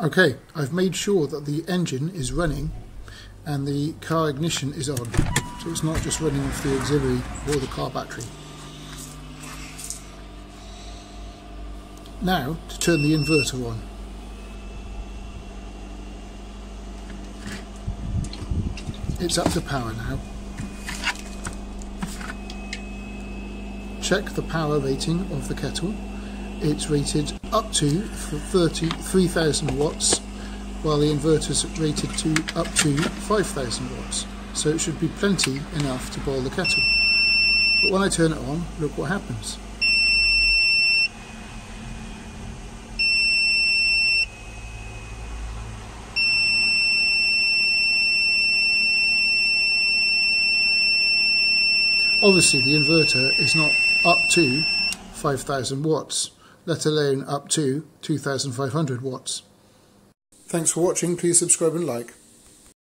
Okay, I've made sure that the engine is running and the car ignition is on, so it's not just running off the auxiliary or the car battery. Now to turn the inverter on. It's up to power now. Check the power rating of the kettle. It's rated up to 33,000 watts, while the inverter's rated to up to 5,000 watts. So it should be plenty enough to boil the kettle. But when I turn it on, look what happens. Obviously the inverter is not up to 5,000 watts, let alone up to 2,500 watts. Thanks for watching, please subscribe and like.